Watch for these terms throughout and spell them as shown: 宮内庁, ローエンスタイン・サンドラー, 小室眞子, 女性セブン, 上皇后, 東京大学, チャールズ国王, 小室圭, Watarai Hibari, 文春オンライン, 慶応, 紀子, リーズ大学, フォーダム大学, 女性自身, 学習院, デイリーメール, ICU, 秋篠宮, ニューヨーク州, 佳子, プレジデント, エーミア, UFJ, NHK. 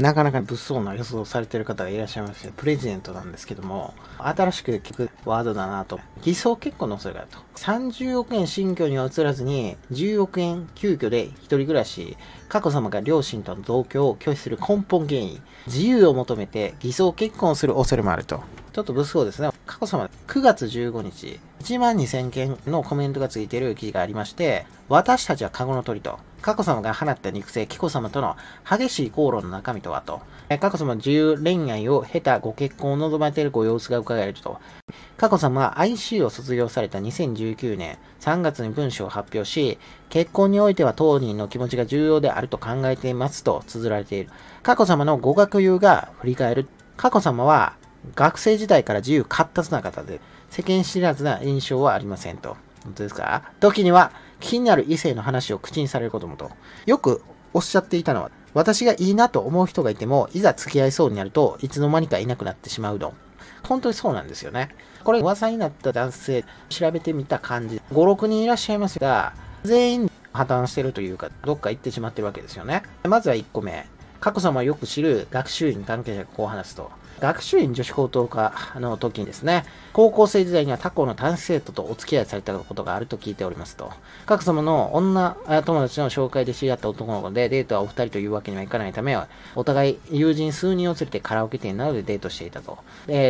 なかなか物騒な予想をされている方がいらっしゃいまして、プレジデントなんですけども、新しく聞くワードだなと。偽装結婚の恐れがあると。30億円新居には移らずに、10億円旧居で一人暮らし、佳子さまが両親との同居を拒否する根本原因、自由を求めて偽装結婚する恐れもあると。ちょっと物騒ですね。佳子さま、9月15日、12000件のコメントがついている記事がありまして、私たちは籠の鳥と、佳子さまが放った肉声、紀子さまとの激しい口論の中身とはと、佳子さま自由恋愛を経たご結婚を望まれているご様子が伺えると、佳子さまは ICU を卒業された2019年3月に文書を発表し、結婚においては当人の気持ちが重要であると考えていますと綴られている。佳子さまの語学友が振り返る。佳子さまは、学生時代から自由闊達な方で、世間知らずな印象はありませんと。本当ですか？時には、気になる異性の話を口にされることもと。よくおっしゃっていたのは、私がいいなと思う人がいても、いざ付き合いそうになると、いつの間にかいなくなってしまうの。本当にそうなんですよね。これ、噂になった男性、調べてみた感じ、5、6人いらっしゃいますが、全員破綻してるというか、どっか行ってしまってるわけですよね。まずは1個目。佳子さまをよく知る学習院関係者がこう話すと。学習院女子高等科の時にですね、高校生時代には他校の男子生徒とお付き合いされたことがあると聞いておりますと。佳子さまの女友達の紹介で知り合った男の子でデートはお二人というわけにはいかないため、お互い友人数人を連れてカラオケ店などでデートしていたと。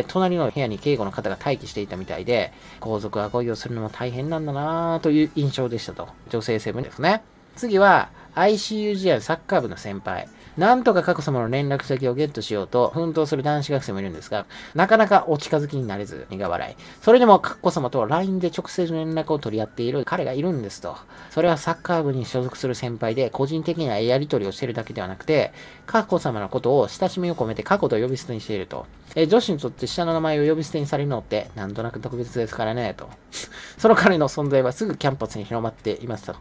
隣の部屋に警護の方が待機していたみたいで、皇族は恋をするのも大変なんだなぁという印象でしたと。女性セブンですね。次は、ICU 時代サッカー部の先輩。なんとか佳子さまの連絡先をゲットしようと奮闘する男子学生もいるんですが、なかなかお近づきになれず、苦笑い。それでも佳子さまと LINE で直接連絡を取り合っている彼がいるんですと。それはサッカー部に所属する先輩で、個人的なやり取りをしているだけではなくて、佳子さまのことを親しみを込めて佳子と呼び捨てにしていると。女子にとって下の名前を呼び捨てにされるのって、なんとなく特別ですからね、と。その彼の存在はすぐキャンパスに広まっていましたと。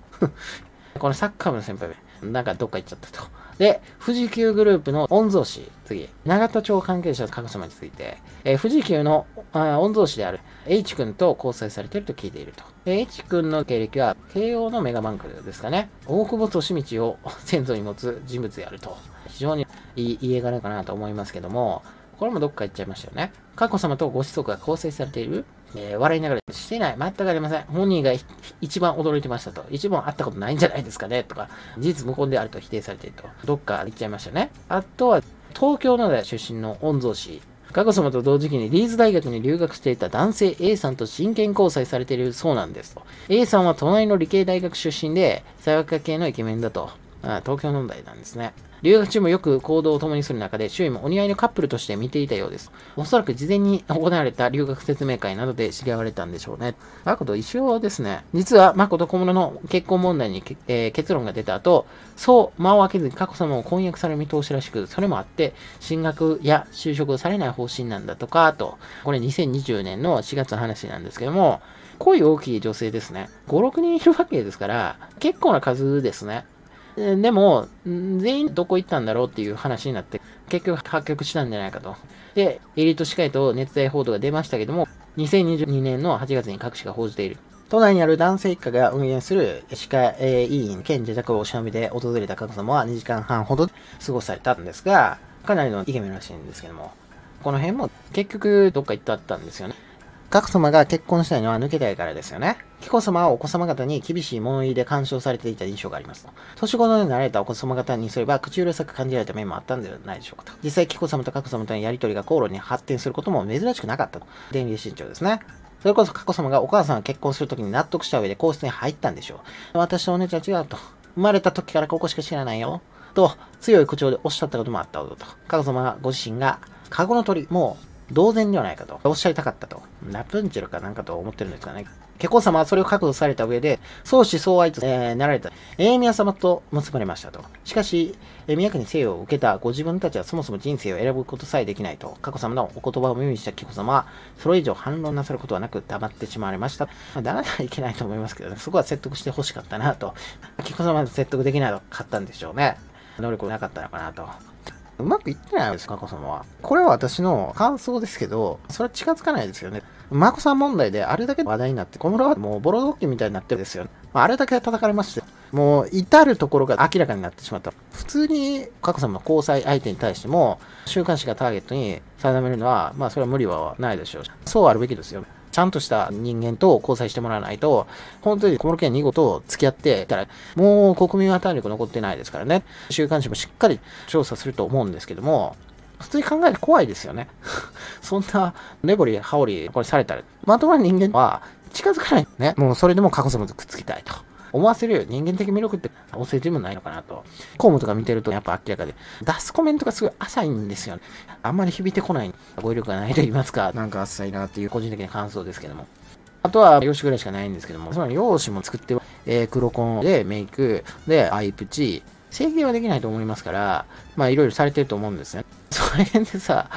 このサッカー部の先輩、なんかどっか行っちゃったと。で、富士急グループの御曹司、次、永田町関係者の佳子さまについて、富士急の御曹司である H 君と交際されていると聞いていると。H 君の経歴は、慶応のメガバンクですかね、大久保利通を先祖に持つ人物であると。非常にいい絵柄かなと思いますけども、これもどっか行っちゃいましたよね。佳子さまとご子息が構成されている、笑いながらしてない。全くありません。本人が一番驚いてましたと。一番会ったことないんじゃないですかねとか、事実無根であると否定されていると。どっか行っちゃいましたね。あとは、東京の大出身の御曹司。佳子さまと同時期にリーズ大学に留学していた男性 A さんと真剣交際されているそうなんですと。A さんは隣の理系大学出身で、財閥家系のイケメンだと。東京問題なんですね。留学中もよく行動を共にする中で、周囲もお似合いのカップルとして見ていたようです。おそらく事前に行われた留学説明会などで知り合われたんでしょうね。まこと一緒ですね。実は、まこと小室の結婚問題に、結論が出た後、そう間を空けずに佳子さまを婚約される見通しらしく、それもあって、進学や就職をされない方針なんだとか、と。これ2020年の4月の話なんですけども、恋大きい女性ですね。5、6人いるわけですから、結構な数ですね。でも、全員どこ行ったんだろうっていう話になって、結局発覚したんじゃないかと。で、エリート歯科医と熱愛報道が出ましたけども、2022年の8月に各紙が報じている。都内にある男性一家が運営する歯科医院兼自宅を忍びで訪れた佳子さまは2時間半ほど過ごされたんですが、かなりのイケメンらしいんですけども、この辺も結局どっか行ったんですよね。佳子さまが結婚したいのは抜けたいからですよね。紀子さまはお子様方に厳しい物言いで干渉されていた印象がありますと。年頃になられたお子様方にすれば口うるさく感じられた面もあったんではないでしょうかと。実際紀子さまと佳子さまとのやりとりが口論に発展することも珍しくなかったと。電流慎重ですね。それこそ佳子さまがお母さんが結婚するときに納得した上で皇室に入ったんでしょう。私とお姉ちゃん違うと。生まれた時からここしか知らないよ。と強い口調でおっしゃったこともあったほどと。佳子さまご自身が籠の鳥、もう同然ではないかとおっしゃりたかったと。ラプンツェルかなんかと思ってるんですかね。ケコ様はそれを覚悟された上で、相思相愛と、なられたエーミア様と結ばれましたと。しかし、宮家に生を受けたご自分たちはそもそも人生を選ぶことさえできないと。佳子様のお言葉を耳にした紀子様は、それ以上反論なさることはなく黙ってしまわれました。だらないけないと思いますけどね。そこは説得してほしかったなと。紀子様は説得できないと買ったんでしょうね。能力なかったのかなと。うまくいってないです、佳子さまは。これは私の感想ですけど、それは近づかないですよね。眞子さん問題であれだけ話題になって、小室はもうボロドッキリみたいになってるんですよね。あれだけ叩かれまして。もう至るところが明らかになってしまった。普通に佳子さまの交際相手に対しても週刊誌がターゲットに定めるのは、まあそれは無理はないでしょう。そうあるべきですよ。ちゃんとした人間と交際してもらわないと、本当に小室圭2号と付き合っていたら、もう国民は体力残ってないですからね。週刊誌もしっかり調査すると思うんですけども、普通に考えて怖いですよね。そんな根掘り葉掘りこれされたら、まともな人間は近づかないね。もうそれでも過去さまとくっつきたいと思わせるよう人間的魅力ってお世辞もないのかなと。公務とか見てるとやっぱ明らかで、出すコメントがすごい浅いんですよね。あんまり響いてこない、語彙力がないと言いますか、なんか浅いなっていう個人的な感想ですけども。あとは、容姿ぐらいしかないんですけども、その容姿も作って、黒コンでメイク、で、アイプチ、整形はできないと思いますから、まあいろいろされてると思うんですね。それでさ、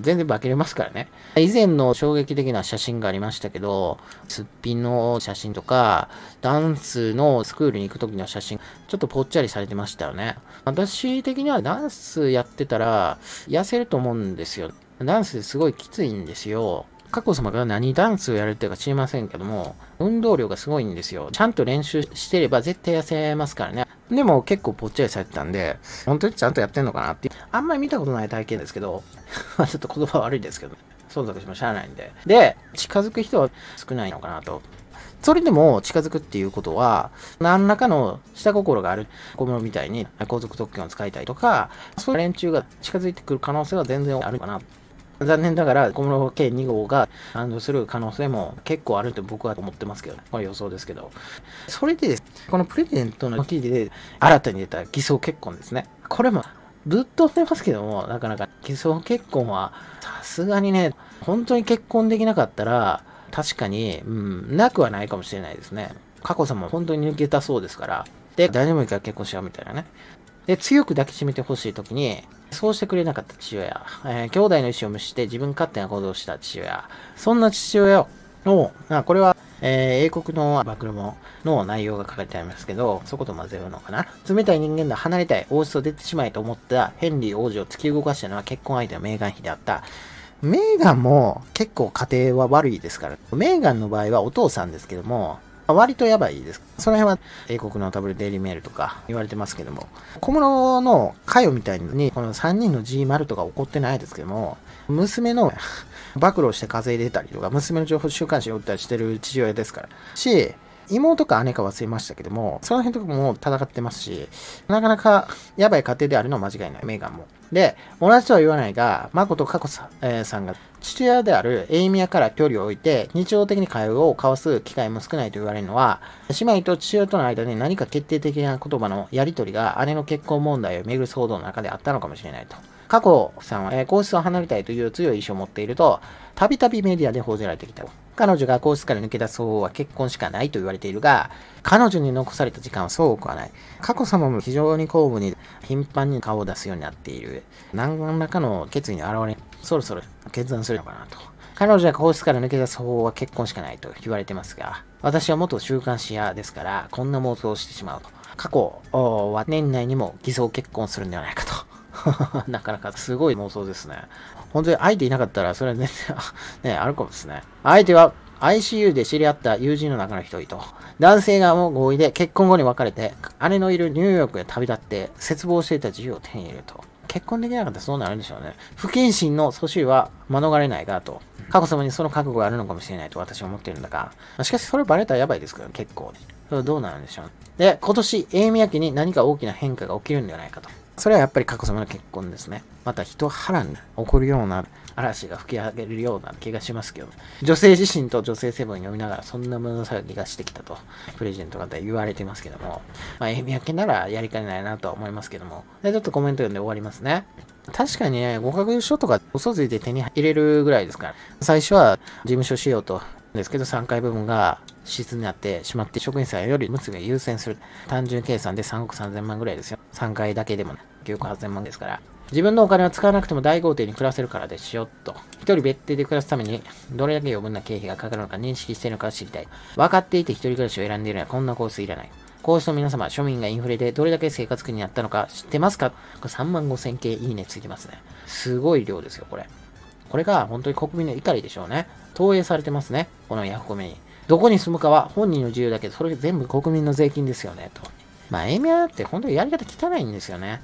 全然化けれますからね。以前の衝撃的な写真がありましたけど、すっぴんの写真とか、ダンスのスクールに行く時の写真、ちょっとぽっちゃりされてましたよね。私的にはダンスやってたら、痩せると思うんですよ。ダンスすごいきついんですよ。佳子さまが何ダンスをやるっていうか知りませんけども、運動量がすごいんですよ。ちゃんと練習してれば絶対痩せますからね。でも結構ぽっちゃりされてたんで、本当にちゃんとやってんのかなって。あんまり見たことない体験ですけど、ちょっと言葉悪いですけど、忖度してもしゃあないんで。で、近づく人は少ないのかなと。それでも近づくっていうことは、何らかの下心がある小室みたいに皇族特権を使いたいとか、そういう連中が近づいてくる可能性は全然あるかな。残念ながら、小室圭2号が誕生する可能性も結構あると僕は思ってますけど、ね、これ予想ですけど。それでです、このプレジデントの記事で新たに出た偽装結婚ですね。これもぶっ飛んでますけども、なかなか偽装結婚はさすがにね、本当に結婚できなかったら、確かに、なくはないかもしれないですね。佳子さまも本当に抜けたそうですから、で、誰でもいいから結婚しようみたいなね。で、強く抱きしめてほしいときに、そうしてくれなかった父親、兄弟の意思を無視して自分勝手な行動をした父親、そんな父親を、これは、英国の暴露本の内容が書かれてありますけど、そこと混ぜるのかな。冷たい人間だ、離れたい、王室を出てしまえと思ったヘンリー王子を突き動かしたのは結婚相手のメーガン妃であった。メーガンも結構家庭は悪いですから、メーガンの場合はお父さんですけども、割とやばいです。その辺は英国のデイリーメールとか言われてますけども、小室の会みたいに、この3人の G マルとか起こってないですけども、娘の暴露して風邪入れたりとか、娘の情報週刊誌を打ったりしてる父親ですから。妹か姉か忘れましたけども、その辺とかも戦ってますし、なかなかやばい家庭であるのは間違いない、メーガンも。で、同じとは言わないが、マコとカコさんが父親であるエーミアから距離を置いて、日常的に会話を交わす機会も少ないと言われるのは、姉妹と父親との間に何か決定的な言葉のやり取りが姉の結婚問題をめぐる騒動の中であったのかもしれないと。佳子さんは皇室を離れたいという強い意志を持っていると、たびたびメディアで報じられてきた。彼女が皇室から抜け出す方法は結婚しかないと言われているが、彼女に残された時間はそう多くはない。佳子さまも非常に公務に頻繁に顔を出すようになっている。何らかの決意の表れ、そろそろ決断するのかなと。彼女が皇室から抜け出す方法は結婚しかないと言われてますが、私は元週刊誌屋ですから、こんな妄想をしてしまうと。佳子は年内にも偽装結婚するんではないかと。なかなかすごい妄想ですね。本当に相手いなかったら、それは全然ね、あるかもですね。相手は ICU で知り合った友人の中の一人と、男性側も合意で結婚後に別れて、姉のいるニューヨークへ旅立って、絶望していた自由を手に入れると。結婚できなかったらそうなるんでしょうね。不謹慎の阻止は免れないがと。佳子さまにその覚悟があるのかもしれないと私は思っているんだが、しかしそれバレたらやばいですから、結構。それどうなるんでしょうね。で、今年、エーミア家に何か大きな変化が起きるんではないかと。それはやっぱり佳子さまの結婚ですね。また人波乱に起こるような嵐が吹き上げるような気がしますけど、女性自身と女性セブン読みながらそんなもの騒ぎがしてきたと、プレジデント方言われてますけども、エーミア家ならやりかねないなとは思いますけども、で、ちょっとコメント読んで終わりますね。確かにね、合格証とか嘘ついて手に入れるぐらいですから、最初は事務所しようと、ですけど3階部分が質になってしまって職員さんより娘が優先する。単純計算で3億3000万ぐらいですよ。3階だけでも9億8000万ですから。自分のお金を使わなくても大豪邸に暮らせるからですよ、と。一人別邸で暮らすためにどれだけ余分な経費がかかるのか認識しているのかを知りたい。分かっていて一人暮らしを選んでいるのはこんなコースいらない。皇室の皆様、庶民がインフレでどれだけ生活苦になったのか知ってますか？これ35,000件いいねついてますね。すごい量ですよ、これ。これが本当に国民の怒りでしょうね。投影されてますね。このヤフコメに。どこに住むかは本人の自由だけど、それ全部国民の税金ですよね、と。まあ、エーミアって本当にやり方汚いんですよね。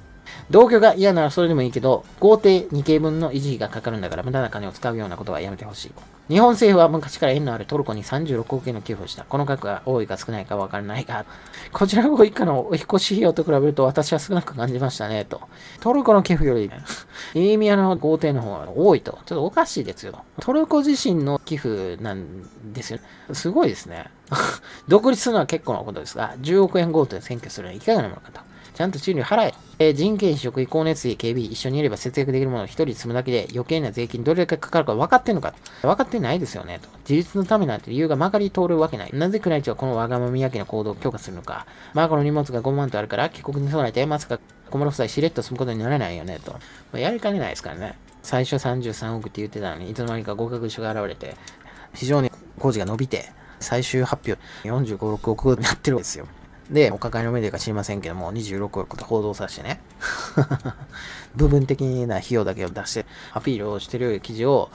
同居が嫌ならそれでもいいけど、豪邸2軒分の維持費がかかるんだから無駄な金を使うようなことはやめてほしい。日本政府は昔から縁のあるトルコに36億円の寄付をした。この額が多いか少ないかわからないが、こちらご一家のお引越し費用と比べると私は少なく感じましたね、と。トルコの寄付より、エーミアの豪邸の方が多いと。ちょっとおかしいですよ。トルコ自身の寄付なんですよ。すごいですね。独立するのは結構なことですが、10億円豪邸を占拠するのはいかがなものかと。ちゃんと賃料払え。人件費、食費、光熱費、警備、一緒にいれば節約できるものを一人積むだけで余計な税金どれだけかかるか分かってんのか。分かってないですよね、と。自立のためなんて理由がまかり通るわけない。なぜ宮内庁はこのわがまみやけの行動を許可するのか。マーコの荷物が5万とあるから帰国に備えて、まさか小室夫妻しれっと住むことにならないよね、と。まあ、やりかねないですからね。最初33億って言ってたのに、いつの間にか合格書が現れて、非常に工事が伸びて、最終発表45、6億になってるんですよ。で、お抱えのメディアか知りませんけども、26億と報道させてね、部分的な費用だけを出して、アピールをしてる記事を、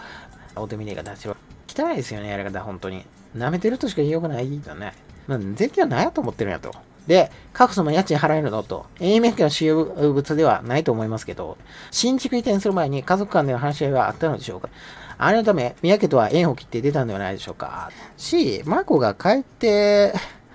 大手メディアが出してる。汚いですよね、やり方、本当に。舐めてるとしか言いようがないよね。まあ、税金は何やと思ってるんやと。で、過去様家賃払えるのと、エーミア家の私有物ではないと思いますけど、新築移転する前に家族間での話し合いはあったのでしょうか。あれのため、宮家とは縁を切って出たんではないでしょうか。マコが帰って、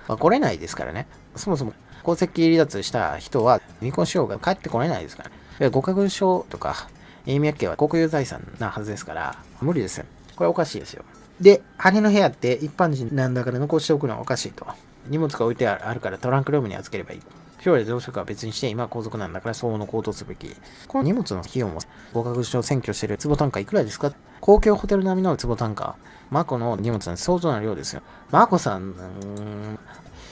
まあ、来れないですからね。そもそも、皇籍離脱した人は、未婚子女が帰ってこれないですからね。合格証とか、エーミア家は国有財産なはずですから、無理ですよ。これおかしいですよ。で、羽の部屋って一般人なんだから残しておくのはおかしいと。荷物が置いてあるからトランクルームに預ければいい。将来増殖は別にして、今は皇族なんだから相応の行動すべき。この荷物の費用も、合格証を占拠してる坪単価いくらですか？公共ホテル並みの坪単価。マコの荷物なんて相当な量ですよ。マコさん、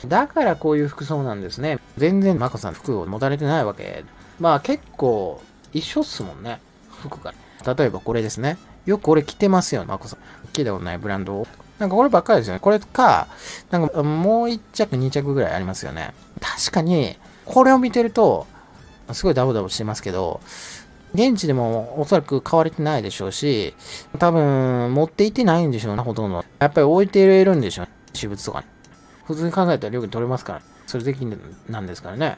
だからこういう服装なんですね。全然マコさん服を持たれてないわけ。まあ結構一緒っすもんね。服が。例えばこれですね。よくこれ着てますよ、マコさん。聞いたことないブランドを。なんかこればっかりですよね。これか、なんかもう一着二着ぐらいありますよね。確かに、これを見てると、すごいダボダボしてますけど、現地でもおそらく買われてないでしょうし、多分持っていってないんでしょうね、ほとんど。やっぱり置いているんでしょうね。私物とかに。普通に考えたら料金取れますから、それできるなんですからね。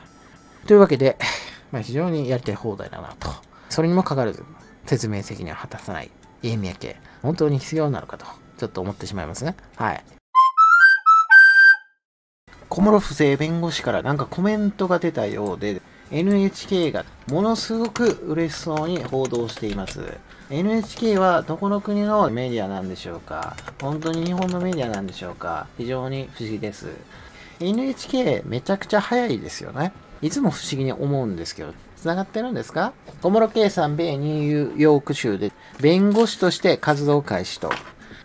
というわけで、まあ、非常にやりたい放題だなと。それにもかかわらず、説明責任を果たさないエーミア家、本当に必要なのかと、ちょっと思ってしまいますね。はい。小室夫妻弁護士からなんかコメントが出たようで、NHK がものすごく嬉しそうに報道しています。NHK はどこの国のメディアなんでしょうか？本当に日本のメディアなんでしょうか？非常に不思議です。NHK めちゃくちゃ早いですよね。いつも不思議に思うんですけど、繋がってるんですか？小室圭さん、米ニューヨーク州で弁護士として活動開始と。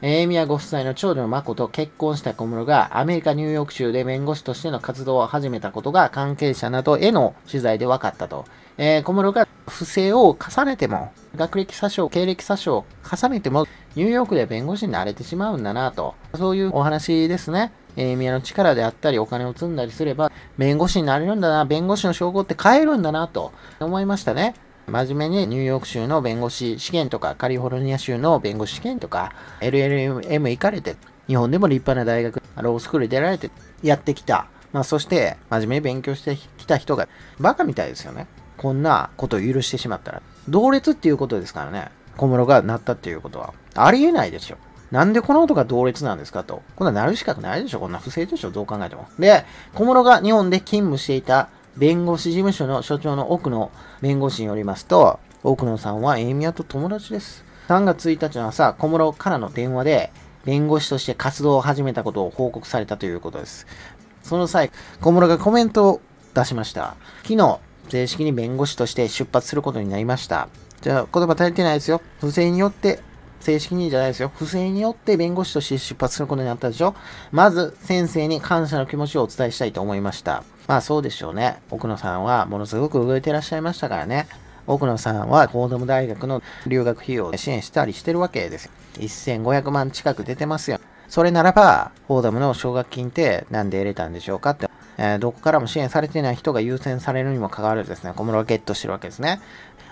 エーミアご夫妻の長女のマコと結婚した小室がアメリカ・ニューヨーク州で弁護士としての活動を始めたことが関係者などへの取材で分かったと。小室が不正を重ねても、学歴詐称、経歴詐称を重ねても、ニューヨークで弁護士になれてしまうんだなと。そういうお話ですね。エーミアの力であったり、お金を積んだりすれば、弁護士になれるんだな、弁護士の称号って変えるんだなと思いましたね。真面目にニューヨーク州の弁護士試験とか、カリフォルニア州の弁護士試験とか、LLM 行かれて、日本でも立派な大学、ロースクール出られてやってきた。まあそして、真面目に勉強してきた人が、バカみたいですよね。こんなことを許してしまったら。同列っていうことですからね。小室がなったっていうことは。ありえないでしょ。なんでこの男が同列なんですかと。こんななる資格ないでしょ。こんな不正でしょ。どう考えても。で、小室が日本で勤務していた、弁護士事務所の所長の奥野弁護士によりますと、奥野さんはエーミアと友達です。3月1日の朝、小室からの電話で、弁護士として活動を始めたことを報告されたということです。その際、小室がコメントを出しました。昨日、正式に弁護士として出発することになりました。じゃあ、言葉足りてないですよ。不正によって、正式にじゃないですよ。不正によって弁護士として出発することになったでしょ。まず、先生に感謝の気持ちをお伝えしたいと思いました。まあそうでしょうね。奥野さんはものすごく動いていらっしゃいましたからね。奥野さんはフォードム大学の留学費用を支援したりしてるわけですよ。1500万近く出てますよ。それならば、フォーダムの奨学金ってなんで得れたんでしょうかって、どこからも支援されていない人が優先されるにもかかわらずですね、小室はゲットしてるわけですね。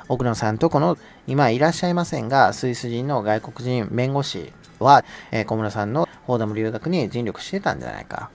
奥野さんとこの、今いらっしゃいませんが、スイス人の外国人弁護士は、小室さんのフォーダム留学に尽力してたんじゃないか。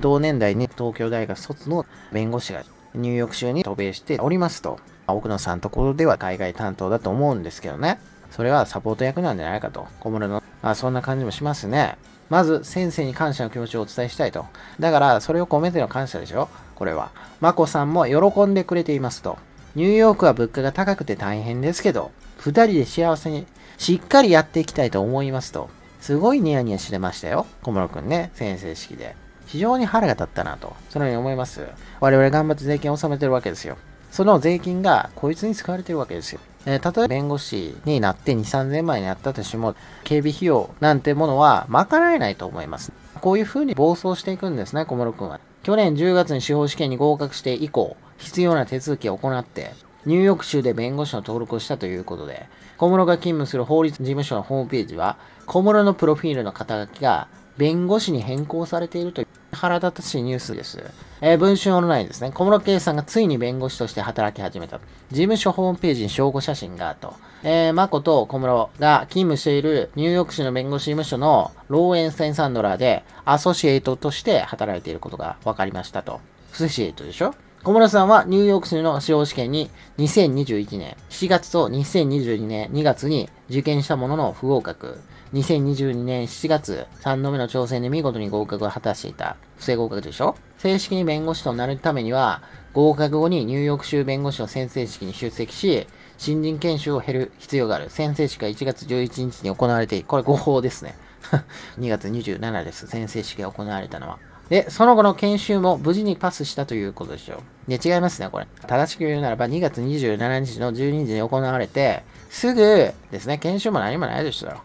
同年代に東京大学卒の弁護士がニューヨーク州に渡米しておりますと。奥野さんのところでは海外担当だと思うんですけどね。それはサポート役なんじゃないかと。小室の、そんな感じもしますね。まず、先生に感謝の気持ちをお伝えしたいと。だから、それを込めての感謝でしょこれは。眞子さんも喜んでくれていますと。ニューヨークは物価が高くて大変ですけど、二人で幸せに、しっかりやっていきたいと思いますと。すごいニヤニヤしてましたよ。小室くんね、先生式で。非常に腹が立ったなと。そのように思います。我々頑張って税金を納めてるわけですよ。その税金がこいつに使われてるわけですよ。例えば弁護士になって2、3000万円になったとしても、警備費用なんてものは賄えないと思います。こういう風に暴走していくんですね、小室くんは。去年10月に司法試験に合格して以降、必要な手続きを行って、ニューヨーク州で弁護士の登録をしたということで、小室が勤務する法律事務所のホームページは、小室のプロフィールの肩書きが弁護士に変更されているという腹立たしいニュースです。文春オンラインですね。小室圭さんがついに弁護士として働き始めた。事務所ホームページに証拠写真がと。眞子と小室が勤務しているニューヨーク市の弁護士事務所のローエンスタインサンドラーでアソシエイトとして働いていることが分かりましたと。アソシエイトでしょ？小室さんはニューヨーク州の司法試験に2021年7月と2022年2月に受験したものの不合格。2022年7月3度目の挑戦で見事に合格を果たしていた。不正合格でしょ？正式に弁護士となるためには、合格後にニューヨーク州弁護士の宣誓式に出席し、新人研修を経る必要がある。宣誓式は1月11日に行われている。これ誤報ですね。2月27日です。宣誓式が行われたのは。で、その後の研修も無事にパスしたということでしょう。で、違いますね、これ。正しく言うならば、2月27日の12時に行われて、すぐですね、研修も何もないでしたよ。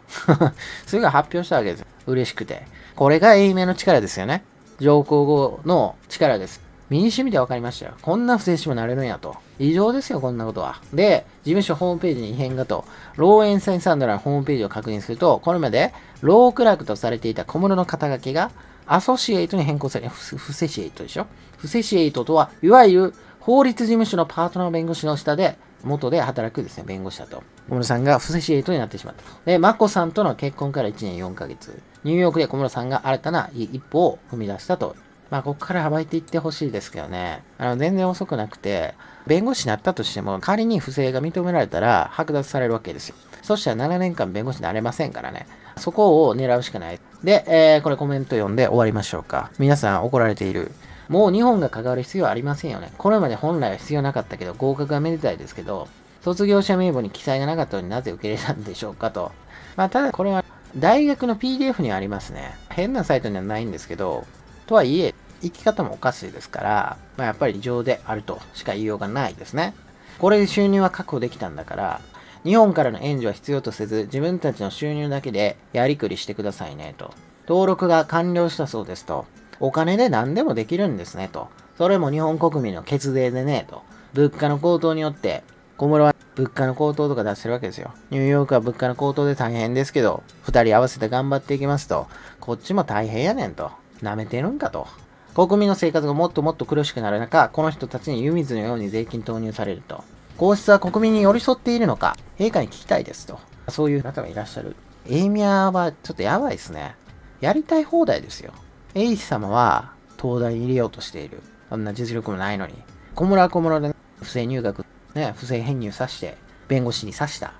すぐ発表したわけですよ。嬉しくて。これが英明の力ですよね。上皇后の力です。身に染みて分かりましたよ。こんな不正士もなれるんやと。異常ですよ、こんなことは。で、事務所ホームページに異変がと、ローエンスタインサンドラーのホームページを確認すると、これまで、ロークラークとされていた小室の肩書きが、アソシエイトに変更され、フセシエイトでしょ？フセシエイトとは、いわゆる法律事務所のパートナー弁護士の下で、元で働くですね、弁護士だと。小室さんがフセシエイトになってしまった。で、眞子さんとの結婚から1年4ヶ月、ニューヨークで小室さんが新たな一歩を踏み出したと。まあ、ここから暴いていってほしいですけどね。全然遅くなくて、弁護士になったとしても、仮に不正が認められたら、剥奪されるわけですよ。そしたら7年間弁護士になれませんからね。そこを狙うしかない。で、これコメント読んで終わりましょうか。皆さん怒られている。もう日本が関わる必要はありませんよね。これまで本来は必要なかったけど、合格はめでたいですけど、卒業者名簿に記載がなかったのになぜ受け入れたんでしょうかと。まあ、ただこれは大学の PDF にはありますね。変なサイトにはないんですけど、とはいえ、生き方もおかしいですから、まあ、やっぱり異常であるとしか言いようがないですね。これで収入は確保できたんだから、日本からの援助は必要とせず、自分たちの収入だけでやりくりしてくださいね、と。登録が完了したそうですと。お金で何でもできるんですね、と。それも日本国民の血税でね、と。物価の高騰によって、小室は物価の高騰とか出してるわけですよ。ニューヨークは物価の高騰で大変ですけど、二人合わせて頑張っていきますと。こっちも大変やねんと。舐めてるんかと。国民の生活がもっともっと苦しくなる中、この人たちに湯水のように税金投入されると。皇室は国民に寄り添っているのか、陛下に聞きたいですと。そういう方がいらっしゃる。エーミアはちょっとやばいですね。やりたい放題ですよ。エイ様は東大に入れようとしている。そんな実力もないのに。小室は小室で、ね、不正入学、ね、不正編入させて、弁護士にさした。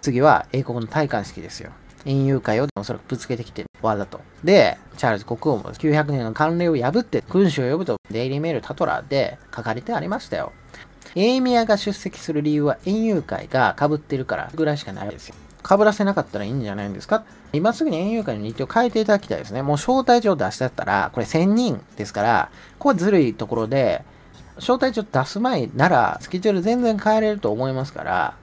次は英国の戴冠式ですよ。園遊会をおそらくぶつけてきて、わざと。で、チャールズ国王も900年の慣例を破って、君主を呼ぶとデイリーメールタトラで書かれてありましたよ。エーミアが出席する理由は、園遊会が被ってるからぐらいしかないですよ。被らせなかったらいいんじゃないんですか？今すぐに園遊会の日程を変えていただきたいですね。もう招待状を出しちゃったら、これ1000人ですから、これずるいところで、招待状出す前なら、スケジュール全然変えれると思いますから、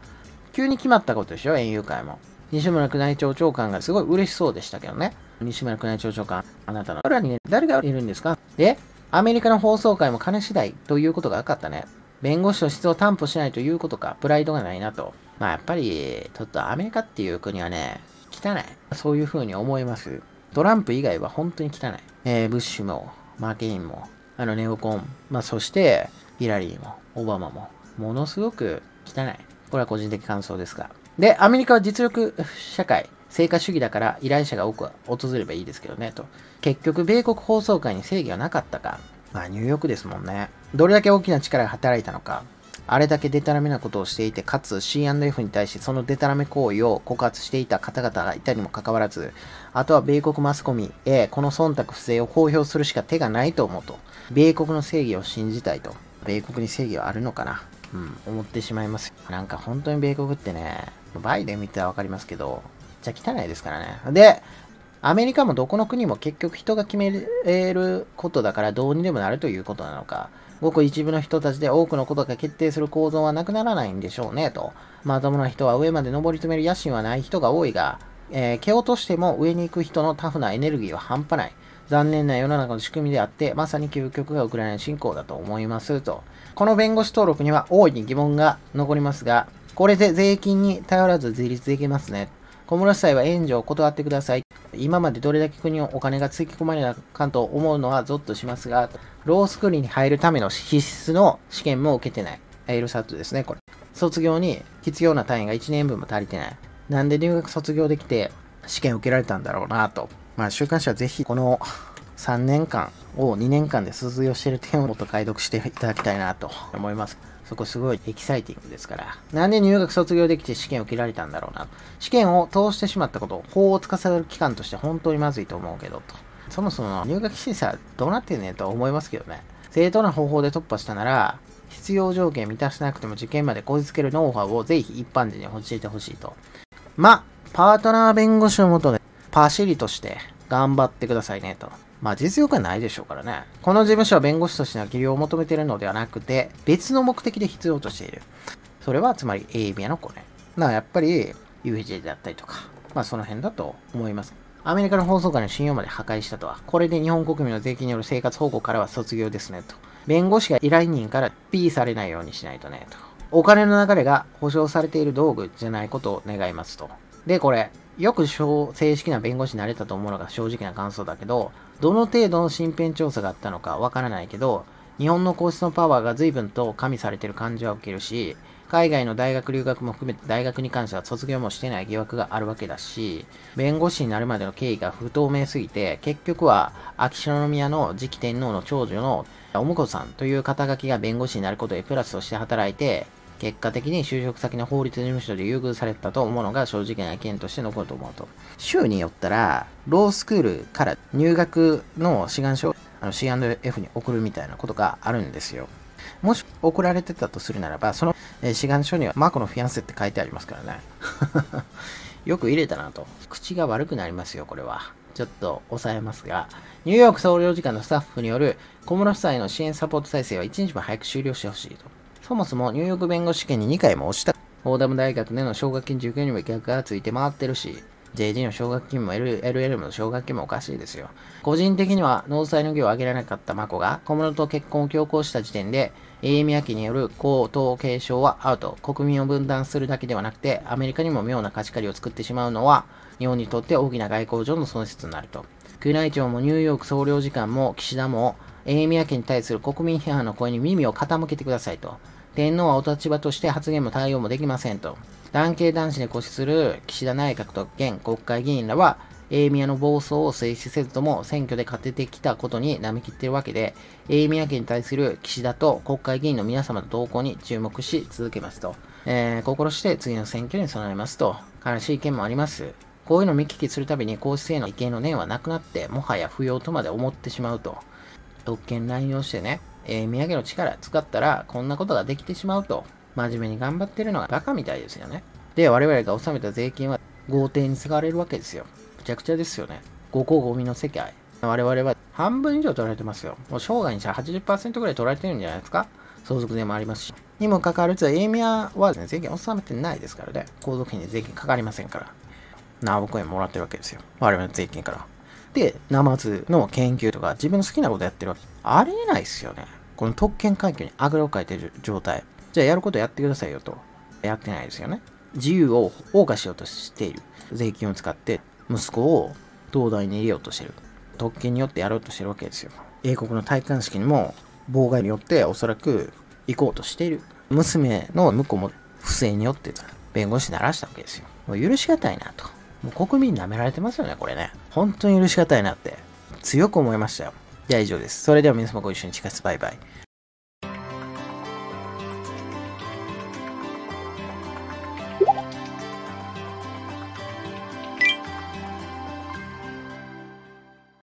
急に決まったことでしょ、園遊会も。西村宮内庁長官がすごい嬉しそうでしたけどね。西村宮内庁長官、あなたの裏に、ね、誰がいるんですか？で、アメリカの放送会も金次第ということが分かったね。弁護士の質を担保しないということか、プライドがないなと。まあやっぱり、ちょっとアメリカっていう国はね、汚い。そういう風に思います。トランプ以外は本当に汚い。ブッシュも、マケインも、ネオコン、まあそして、ヒラリーも、オバマも、ものすごく汚い。これは個人的感想ですが。で、アメリカは実力社会、成果主義だから依頼者が多く訪ればいいですけどね、と。結局、米国法曹界に正義はなかったか。まあ、ニューヨークですもんね。どれだけ大きな力が働いたのか。あれだけデタラメなことをしていて、かつ C&F に対してそのデタラメ行為を告発していた方々がいたにもかかわらず、あとは米国マスコミへこの忖度不正を公表するしか手がないと思うと。米国の正義を信じたいと。米国に正義はあるのかな、思ってしまいます。なんか本当に米国ってね、バイデン見たらわかりますけど、めっちゃ汚いですからね。で、アメリカもどこの国も結局人が決めることだからどうにでもなるということなのか。ごく一部の人たちで多くのことが決定する構造はなくならないんでしょうね、と。まともな人は上まで上り詰める野心はない人が多いが、蹴落としても上に行く人のタフなエネルギーは半端ない。残念な世の中の仕組みであって、まさに究極がウクライナ侵攻だと思います、と。この弁護士登録には大いに疑問が残りますが、これで税金に頼らず自立できますね。小室夫妻は援助を断ってください。今までどれだけ国のお金がつぎ込まれなかんと思うのはゾッとしますが、ロースクールに入るための必須の試験も受けてない。エルサットですね、これ。卒業に必要な単位が1年分も足りてない。なんで入学卒業できて試験受けられたんだろうなと。まあ、週刊誌はぜひこの3年間を2年間で卒業している点をもっと解読していただきたいなと思います。そこすごいエキサイティングですから。なんで入学卒業できて試験受けられたんだろうな。試験を通してしまったこと、法を司る機関として本当にまずいと思うけど、と。そもそも入学審査どうなってんねんとは思いますけどね。正当な方法で突破したなら、必要条件満たしてなくても受験までこじつけるノウハウをぜひ一般人に教えてほしいと。ま、パートナー弁護士のもとで、パシリとして頑張ってくださいね、と。まあ実力はないでしょうからね。この事務所は弁護士としての技量を求めているのではなくて、別の目的で必要としている。それはつまり、エーミアの子ね。だからやっぱり、UFJ であったりとか、まあその辺だと思います。アメリカの法曹界の信用まで破壊したとは、これで日本国民の税金による生活保護からは卒業ですね、と。弁護士が依頼人からピーされないようにしないとね、と。お金の流れが保証されている道具じゃないことを願いますと。で、これ。よく正式な弁護士になれたと思うのが正直な感想だけど、どの程度の身辺調査があったのかわからないけど、日本の皇室のパワーが随分と加味されてる感じは受けるし、海外の大学留学も含めて大学に関しては卒業もしてない疑惑があるわけだし、弁護士になるまでの経緯が不透明すぎて、結局は秋篠宮の次期天皇の長女のお婿さんという肩書きが弁護士になることでプラスとして働いて、結果的に就職先の法律事務所で優遇されたと思うのが正直な意見として残ると思うと。州によったら、ロースクールから入学の志願書をC&F に送るみたいなことがあるんですよ。もし送られてたとするならば、その志願書にはマコのフィアンセって書いてありますからね。よく入れたなと。口が悪くなりますよ、これは。ちょっと抑えますが、ニューヨーク総領事館のスタッフによる小室夫妻の支援サポート体制は1日も早く終了してほしいと。そもそもニューヨーク弁護士試験に2回も落ちた。フォーダム大学での奨学金受給にも逆がついて回ってるし、JD の奨学金も LLM の奨学金もおかしいですよ。個人的には納采の儀を挙げられなかったマコが小室と結婚を強行した時点で、エーミア家による皇統継承はアウト。国民を分断するだけではなくて、アメリカにも妙な貸し借りを作ってしまうのは、日本にとって大きな外交上の損失になると。宮内庁もニューヨーク総領事館も岸田も、エーミア家に対する国民批判の声に耳を傾けてくださいと。天皇はお立場として発言も対応もできませんと。男系男子で固執する岸田内閣と現国会議員らは、エーミアの暴走を制止せずとも選挙で勝ててきたことに舐めきっているわけで、エーミア家に対する岸田と国会議員の皆様の動向に注目し続けますと。心して次の選挙に備えますと。悲しい意見もあります。こういうのを見聞きするたびに皇室への意見の念はなくなって、もはや不要とまで思ってしまうと。特権乱用してね、宮家の力使ったらこんなことができてしまうと、真面目に頑張ってるのがバカみたいですよね。で、我々が納めた税金は豪邸に使われるわけですよ。むちゃくちゃですよね。ご公ごみの世界。我々は半分以上取られてますよ。もう生涯にしたら 80% ぐらい取られてるんじゃないですか。相続税もありますし。にもかかわらず、エーミアは税金納めてないですからね。皇族費に税金かかりませんから。何億円もらってるわけですよ。我々の税金から。で、ナマズの研究とか自分の好きなことやってるわけ。ありえないっすよね。この特権階級にあぐらをかいてる状態。じゃあやることやってくださいよと。やってないですよね。自由を謳歌しようとしている。税金を使って息子を東大に入れようとしてる。特権によってやろうとしてるわけですよ。英国の戴冠式にも妨害によっておそらく行こうとしている。娘の婿も不正によって弁護士にならしたわけですよ。もう許しがたいなと。もう国民舐められてますよね、これね。本当に許しがたいなって強く思いましたよ。では以上です。それでは皆様ご一緒に、チカスバイバイ。